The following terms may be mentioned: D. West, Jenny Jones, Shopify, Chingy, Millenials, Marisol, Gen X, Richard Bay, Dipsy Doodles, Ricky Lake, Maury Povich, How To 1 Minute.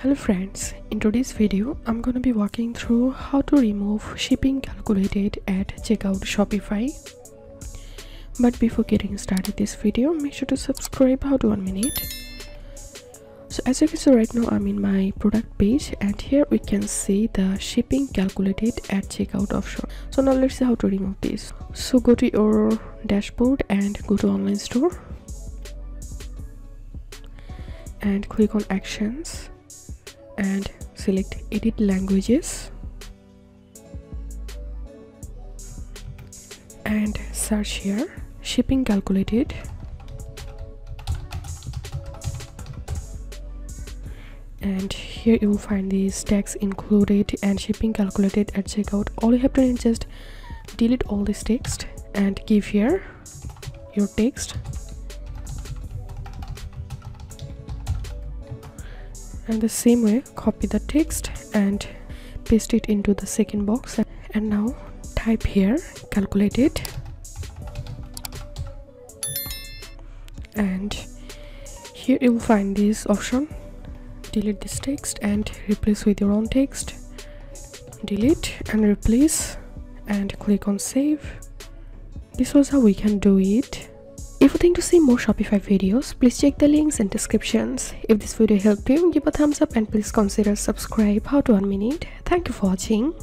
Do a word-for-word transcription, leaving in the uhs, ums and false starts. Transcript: Hello friends, in today's video I'm gonna be walking through how to remove shipping calculated at checkout Shopify. But before getting started this video, make sure to subscribe How To one minute. So as you can see right now, I'm in my product page and here we can see the shipping calculated at checkout option. So now let's see how to remove this. So go to your dashboard and go to online store and click on actions and select edit languages and search here shipping calculated, and here you will find these tags included and shipping calculated at checkout. All you have to do is just delete all this text and give here your text and the same way copy the text and paste it into the second box, and now type here calculated and here you will find this option. Delete this text and replace with your own text. Delete and replace and click on save. This was how we can do it. If you think to see more Shopify videos, please check the links and descriptions. If this video helped you, give a thumbs up and please consider subscribe How To one minute. Thank you for watching.